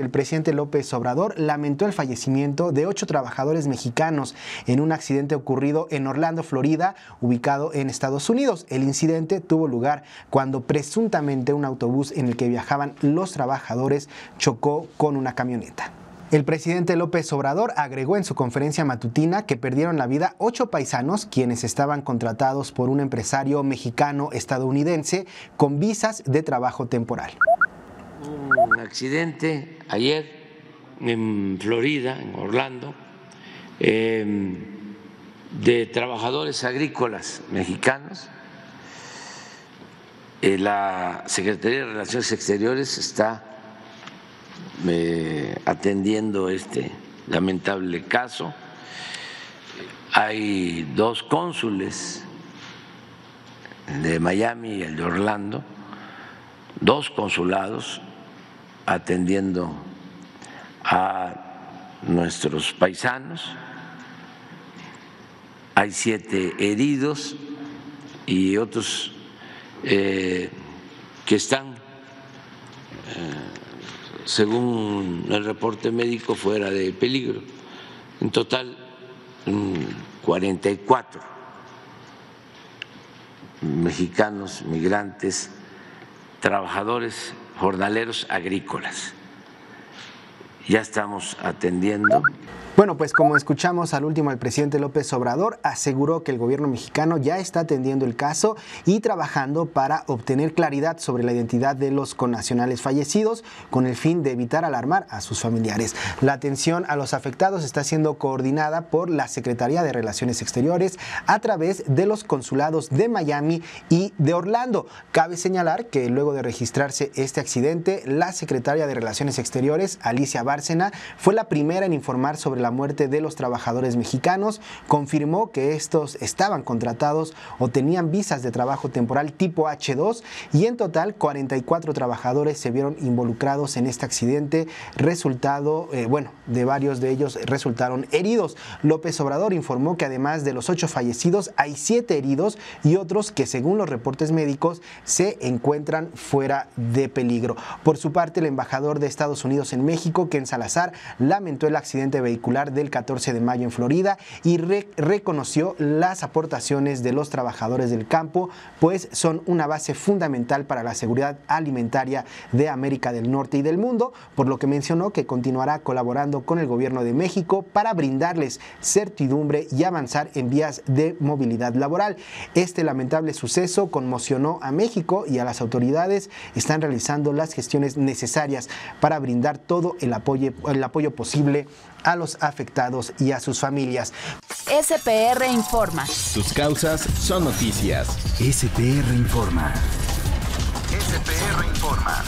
que el presidente López Obrador lamentó el fallecimiento de 8 trabajadores mexicanos en un accidente ocurrido en Orlando, Florida, ubicado en Estados Unidos. El incidente tuvo lugar cuando presuntamente un autobús en el que viajaban los trabajadores chocó con una camioneta. El presidente López Obrador agregó en su conferencia matutina que perdieron la vida 8 paisanos quienes estaban contratados por un empresario mexicano-estadounidense con visas de trabajo temporal. Un accidente ayer en Florida, en Orlando, de trabajadores agrícolas mexicanos. La Secretaría de Relaciones Exteriores está atendiendo este lamentable caso. Hay 2 cónsules, el de Miami y el de Orlando, 2 consulados atendiendo a nuestros paisanos. Hay 7 heridos y otros que están según el reporte médico fuera de peligro. En total 44 mexicanos, migrantes, trabajadores jornaleros agrícolas. Ya estamos atendiendo. Bueno, pues como escuchamos al último, el presidente López Obrador aseguró que el gobierno mexicano ya está atendiendo el caso y trabajando para obtener claridad sobre la identidad de los connacionales fallecidos con el fin de evitar alarmar a sus familiares. La atención a los afectados está siendo coordinada por la Secretaría de Relaciones Exteriores a través de los consulados de Miami y de Orlando. Cabe señalar que luego de registrarse este accidente, la secretaria de Relaciones Exteriores, Alicia Bárcena, fue la primera en informar sobre la muerte de los trabajadores mexicanos. Confirmó que estos estaban contratados o tenían visas de trabajo temporal tipo H2 y en total 44 trabajadores se vieron involucrados en este accidente. Resultado, de varios de ellos resultaron heridos. López Obrador informó que además de los 8 fallecidos hay 7 heridos y otros que según los reportes médicos se encuentran fuera de peligro. Por su parte, el embajador de Estados Unidos en México, Ken Salazar, lamentó el accidente vehicular del 14 de mayo en Florida y reconoció las aportaciones de los trabajadores del campo, pues son una base fundamental para la seguridad alimentaria de América del Norte y del mundo, por lo que mencionó que continuará colaborando con el gobierno de México para brindarles certidumbre y avanzar en vías de movilidad laboral. Este lamentable suceso conmocionó a México y a las autoridades están realizando las gestiones necesarias para brindar todo el apoyo posible a los afectados y a sus familias. SPR Informa. Tus causas son noticias. SPR Informa. SPR Informa.